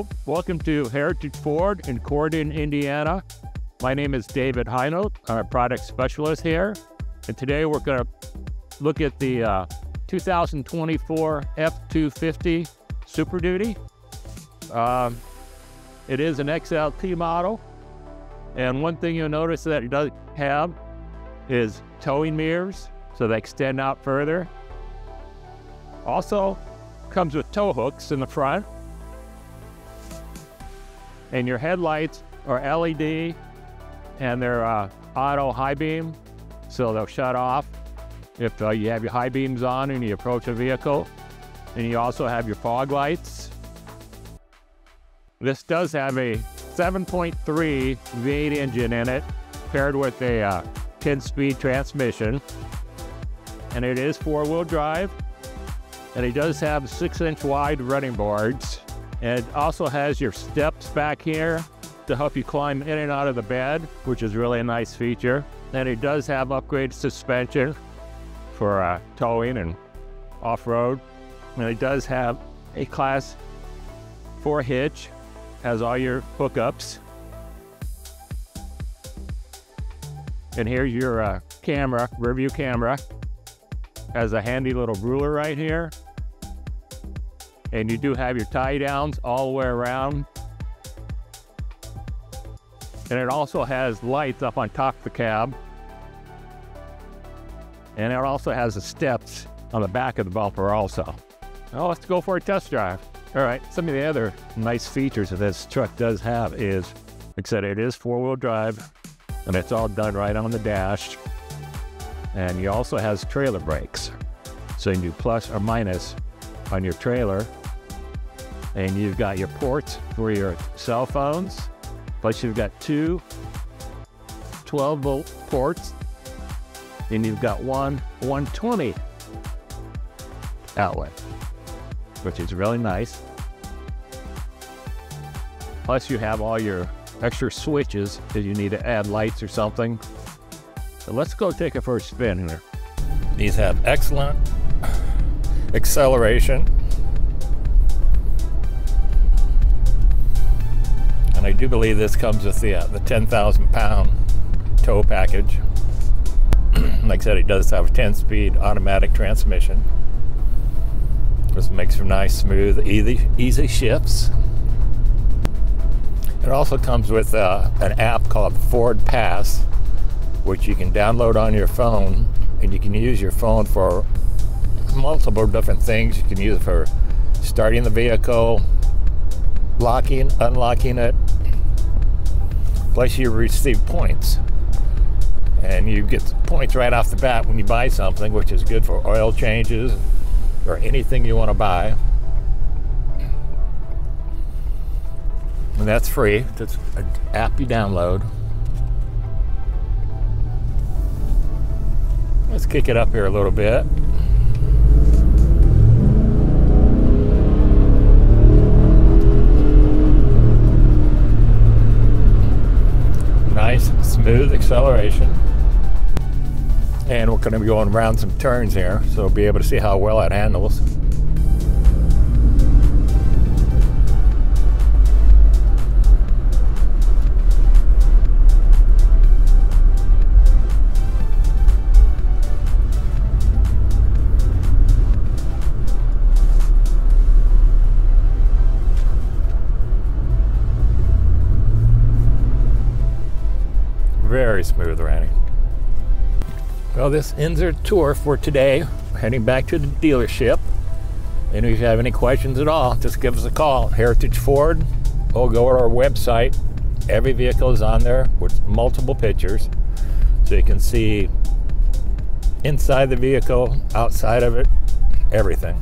Hello, welcome to Heritage Ford in Corydon, Indiana. My name is David Hinote. I'm a product specialist here. And today we're going to look at the 2024 F-250 Super Duty. It is an XLT model. And one thing you'll notice that it doesn't have is towing mirrors, so they extend out further. Also, comes with tow hooks in the front. And your headlights are LED, and they're auto high beam, so they'll shut off if you have your high beams on and you approach a vehicle. And you also have your fog lights. This does have a 7.3 V8 engine in it, paired with a 10-speed transmission. And it is four-wheel drive, and it does have 6-inch wide running boards. And it also has your steps back here to help you climb in and out of the bed, which is really a nice feature. And it does have upgraded suspension for towing and off-road. And it does have a Class 4 hitch, has all your hookups. And here's your camera, rear view camera. Has a handy little ruler right here. And you do have your tie downs all the way around. And it also has lights up on top of the cab. And it also has the steps on the back of the bumper also. Now let's go for a test drive. All right, some of the other nice features that this truck does have is, like I said, it is four-wheel drive, and it's all done right on the dash. And it also has trailer brakes. So you can do plus or minus on your trailer, and you've got your ports for your cell phones, plus you've got two 12-volt ports, and you've got one 120 outlet, which is really nice. Plus you have all your extra switches if you need to add lights or something. So let's go take a first spin here. These have excellent acceleration, and I do believe this comes with the 10,000-pound tow package. Like I said, it does have a 10-speed automatic transmission. This makes for nice, smooth, easy shifts. It also comes with an app called Ford Pass, which you can download on your phone, and you can use your phone for multiple different things. You can use it for starting the vehicle, locking, unlocking it. Plus you receive points, and you get points right off the bat when you buy something, which is good for oil changes or anything you want to buy. And that's free. It's an app you download. Let's kick it up here a little bit. Nice, smooth acceleration. And we're going to be going around some turns here, so we'll be able to see how well it handles. Very smooth running. Well, this ends our tour for today. We're heading back to the dealership. And if you have any questions at all, just give us a call. Heritage Ford, or go to our website. Every vehicle is on there with multiple pictures. So you can see inside the vehicle, outside of it, everything.